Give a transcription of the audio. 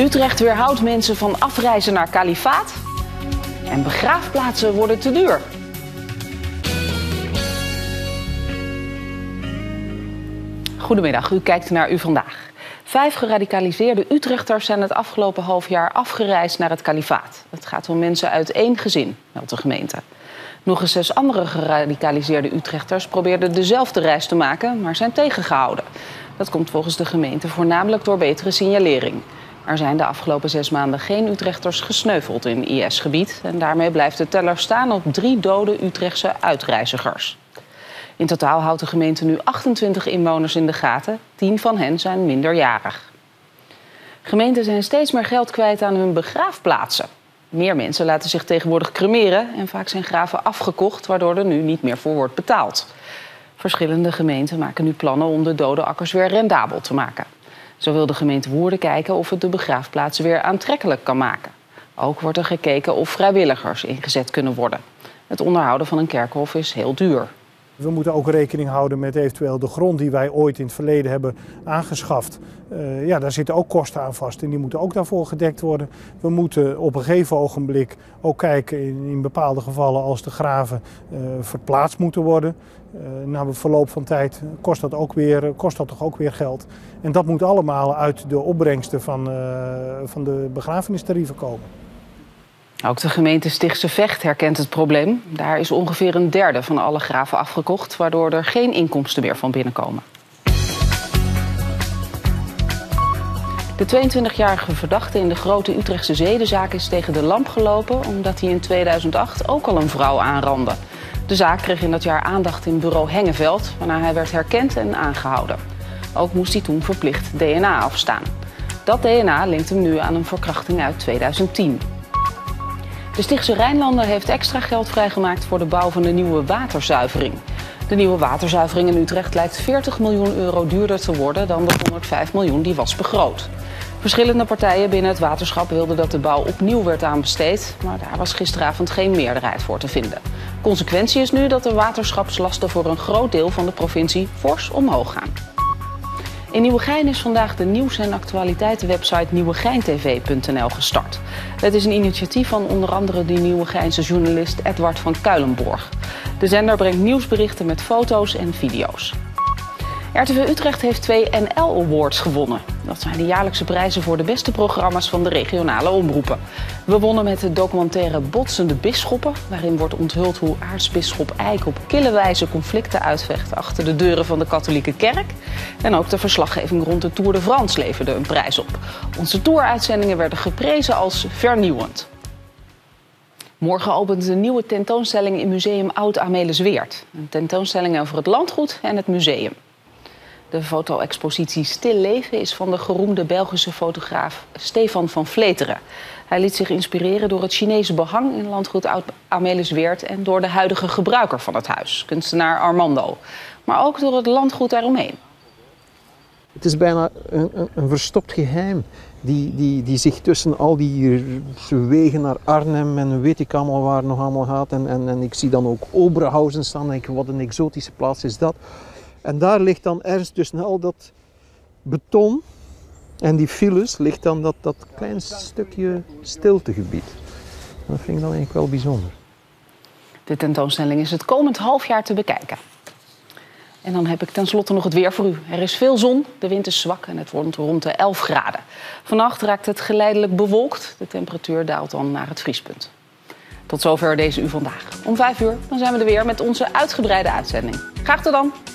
Utrecht weerhoudt mensen van afreizen naar kalifaat. En begraafplaatsen worden te duur. Goedemiddag, u kijkt naar U Vandaag. 5 geradicaliseerde Utrechters zijn het afgelopen halfjaar afgereisd naar het kalifaat. Het gaat om mensen uit één gezin, meldt de gemeente. Nog eens 6 andere geradicaliseerde Utrechters probeerden dezelfde reis te maken, maar zijn tegengehouden. Dat komt volgens de gemeente voornamelijk door betere signalering. Er zijn de afgelopen 6 maanden geen Utrechters gesneuveld in IS-gebied. En daarmee blijft de teller staan op 3 dode Utrechtse uitreizigers. In totaal houdt de gemeente nu 28 inwoners in de gaten. 10 van hen zijn minderjarig. Gemeenten zijn steeds meer geld kwijt aan hun begraafplaatsen. Meer mensen laten zich tegenwoordig cremeren en vaak zijn graven afgekocht, waardoor er nu niet meer voor wordt betaald. Verschillende gemeenten maken nu plannen om de dode akkers weer rendabel te maken. Zo wil de gemeente Woerden kijken of het de begraafplaatsen weer aantrekkelijk kan maken. Ook wordt er gekeken of vrijwilligers ingezet kunnen worden. Het onderhouden van een kerkhof is heel duur. We moeten ook rekening houden met eventueel de grond die wij ooit in het verleden hebben aangeschaft. Ja, daar zitten ook kosten aan vast en die moeten ook daarvoor gedekt worden. We moeten op een gegeven ogenblik ook kijken in bepaalde gevallen als de graven verplaatst moeten worden. Na het verloop van tijd kost dat toch ook weer geld. En dat moet allemaal uit de opbrengsten van de begrafenistarieven komen. Ook de gemeente Stichtse Vecht herkent het probleem. Daar is ongeveer een derde van alle graven afgekocht, waardoor er geen inkomsten meer van binnenkomen. De 22-jarige verdachte in de grote Utrechtse zedenzaak is tegen de lamp gelopen, omdat hij in 2008 ook al een vrouw aanrandde. De zaak kreeg in dat jaar aandacht in bureau Hengeveld, waarna hij werd herkend en aangehouden. Ook moest hij toen verplicht DNA afstaan. Dat DNA linkt hem nu aan een verkrachting uit 2010. De Stichtse Rijnlanden heeft extra geld vrijgemaakt voor de bouw van de nieuwe waterzuivering. De nieuwe waterzuivering in Utrecht lijkt 40 miljoen euro duurder te worden dan de 105 miljoen die was begroot. Verschillende partijen binnen het waterschap wilden dat de bouw opnieuw werd aanbesteed, maar daar was gisteravond geen meerderheid voor te vinden. Consequentie is nu dat de waterschapslasten voor een groot deel van de provincie fors omhoog gaan. In Nieuwegein is vandaag de nieuws- en actualiteitenwebsite NieuwegeinTV.nl gestart. Het is een initiatief van onder andere de Nieuwegeinse journalist Edward van Kuilenborg. De zender brengt nieuwsberichten met foto's en video's. RTV Utrecht heeft 2 NL Awards gewonnen. Dat zijn de jaarlijkse prijzen voor de beste programma's van de regionale omroepen. We wonnen met de documentaire Botsende Bisschoppen, waarin wordt onthuld hoe aartsbisschop Eijk op kille wijze conflicten uitvecht achter de deuren van de katholieke kerk. En ook de verslaggeving rond de Tour de France leverde een prijs op. Onze touruitzendingen werden geprezen als vernieuwend. Morgen opent een nieuwe tentoonstelling in Museum Oud Amelisweerd. Een tentoonstelling over het landgoed en het museum. De foto-expositie Stil Leven is van de geroemde Belgische fotograaf Stefan van Vleteren. Hij liet zich inspireren door het Chinese behang in landgoed Oud Amelisweerd en door de huidige gebruiker van het huis, kunstenaar Armando. Maar ook door het landgoed daaromheen. Het is bijna een verstopt geheim die zich tussen al die wegen naar Arnhem en weet ik allemaal waar nog allemaal gaat. En ik zie dan ook Oberhausen staan en denk, wat een exotische plaats is dat. En daar ligt dan ergens tussen al dat beton en die files ligt dan dat klein stukje stiltegebied. Dat vind ik dan eigenlijk wel bijzonder. De tentoonstelling is het komend halfjaar te bekijken. En dan heb ik tenslotte nog het weer voor u. Er is veel zon, de wind is zwak en het wordt rond de 11 graden. Vannacht raakt het geleidelijk bewolkt. De temperatuur daalt dan naar het vriespunt. Tot zover deze U Vandaag. Om 5 uur dan zijn we er weer met onze uitgebreide uitzending. Graag tot dan!